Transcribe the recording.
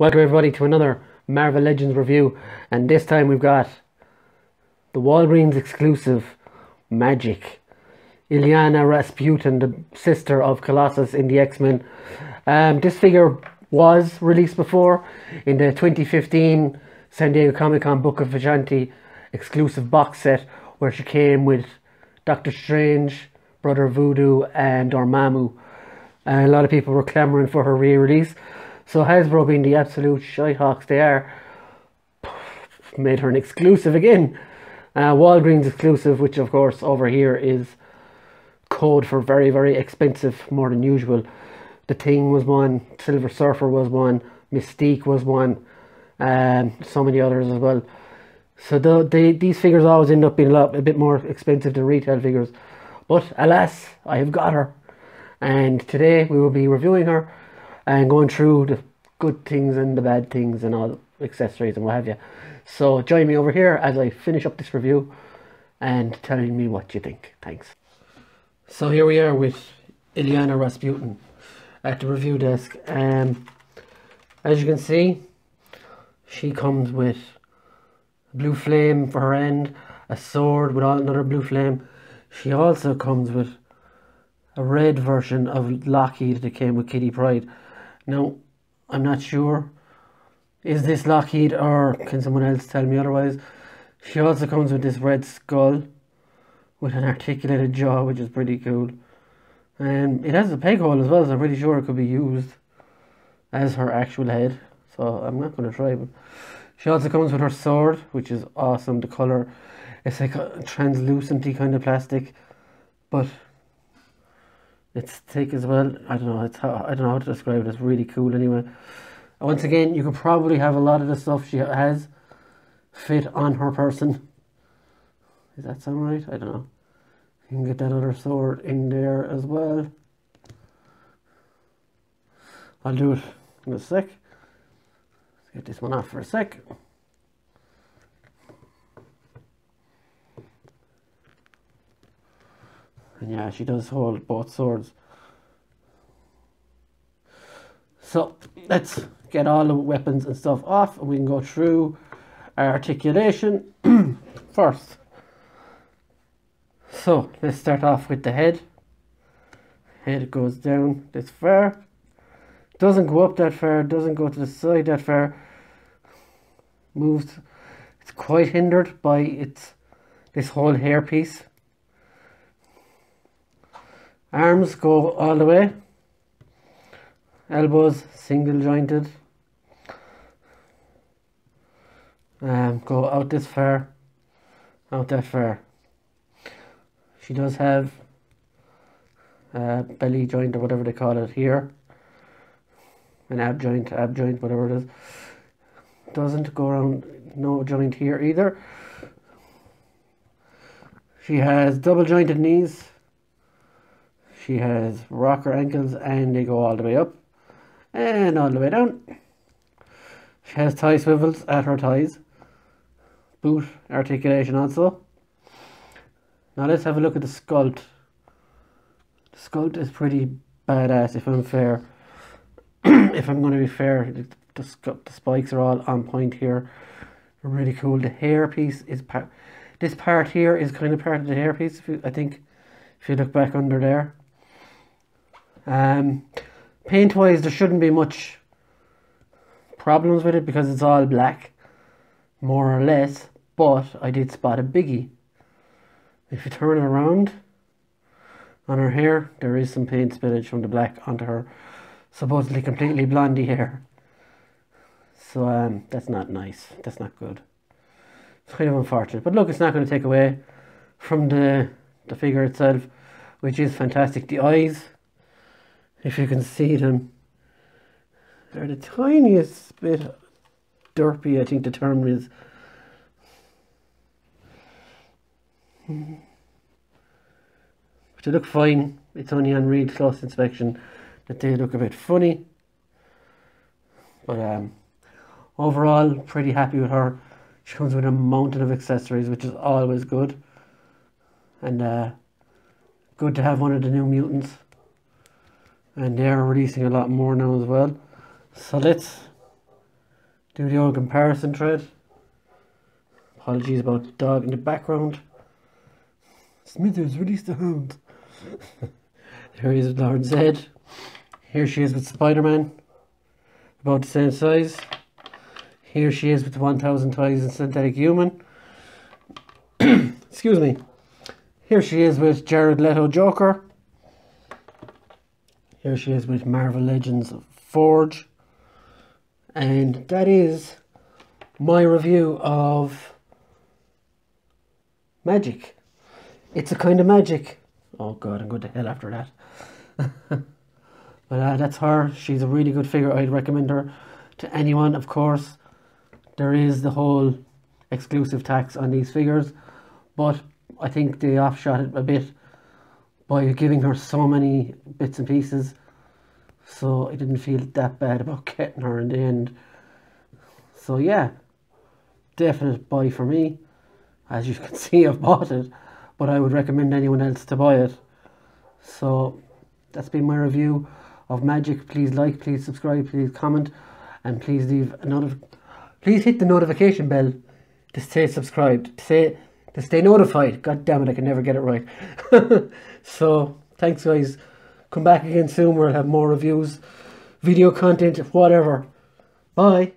Welcome everybody to another Marvel Legends review, and this time we've got the Walgreens exclusive Magik, Ileana Rasputin, the sister of Colossus in the X-Men. This figure was released before in the 2015 San Diego Comic Con Book of Vicenti exclusive box set, where she came with Doctor Strange, Brother Voodoo and Dormammu, and a lot of people were clamouring for her re-release. So Hasbro, being the absolute shitehawks they are, made her an exclusive again. Walgreens exclusive, which of course over here is code for very, very expensive, more than usual. The Thing was one, Silver Surfer was one, Mystique was one, and so many others as well. So these figures always end up being a bit more expensive than retail figures. But alas, I have got her. And today we will be reviewing her and going through the good things and the bad things and all the accessories and what have you. So join me over here as I finish up this review and telling me what you think. Thanks. So here we are with Ileana Rasputin at the review desk. As you can see, she comes with a blue flame for her end, a sword with another blue flame. She also comes with a red version of Lockheed that came with Kitty Pryde. Now, I'm not sure, is this Lockheed or can someone else tell me otherwise? She also comes with this red skull with an articulated jaw, which is pretty cool. And it has a peg hole as well, so I'm pretty sure it could be used as her actual head. So I'm not going to try, but she also comes with her sword, which is awesome. The colour, it's like a translucenty kind of plastic, but it's thick as well. I don't know how to describe it. It's really cool anyway. Once again, you could probably have a lot of the stuff she has fit on her person. Does that sound right? I don't know. You can get that other sword in there as well. I'll do it in a sec. Let's get this one off for a sec. And yeah, she does hold both swords. So let's get all the weapons and stuff off, and we can go through our articulation first. So let's start off with the head. Head goes down this far. Doesn't go up that far, doesn't go to the side that far. Moves. It's quite hindered by this whole hair piece. Arms go all the way. Elbows single jointed. Go out this far, out that far. She does have a belly joint or whatever they call it here. An ab joint, whatever it is. Doesn't go around, no joint here either. She has double jointed knees. She has rocker ankles, and they go all the way up and all the way down. She has thigh swivels at her thighs. Boot articulation also. Now let's have a look at the sculpt. The sculpt is pretty badass, if I'm fair. If I'm going to be fair, the spikes are all on point here. They're really cool. The hair piece is this part here is kind of part of the hair piece. If you look back under there. Paint wise, there shouldn't be much problems with it because it's all black, more or less, but I did spot a biggie. If you turn it around on her hair, there is some paint spillage from the black onto her supposedly completely blondie hair. So that's not nice, that's not good. It's kind of unfortunate, but look, it's not going to take away from the figure itself, which is fantastic. The eyes, if you can see them, they're the tiniest bit derpy, I think the term is. But they look fine. It's only on real close inspection that they look a bit funny. But overall, pretty happy with her. She comes with a mountain of accessories, which is always good. And good to have one of the New Mutants. And they are releasing a lot more now as well. So let's do the old comparison thread. Apologies about the dog in the background. Smithers, release the hound. There he is with Lord Zedd. Here she is with Spider-Man. About the same size. Here she is with the 1000 Ties and Synthetic Human. Excuse me. Here she is with Jared Leto Joker. Here she is with Marvel Legends Forge. And that is my review of Magik. It's a kind of Magik. Oh god, I'm going to hell after that. But that's her. She's a really good figure. I'd recommend her to anyone, of course. There is the whole exclusive tax on these figures, but I think they offshot it a bit by giving her so many bits and pieces, so I didn't feel that bad about getting her in the end. So yeah, definite buy for me. As you can see, I've bought it, but I would recommend anyone else to buy it. So that's been my review of Magik. Please like, please subscribe, please comment, and please leave another. Please hit the notification bell to stay subscribed. To stay notified. God damn it, I can never get it right. So thanks guys. Come back again soon where I'll have more reviews, video content, whatever. Bye.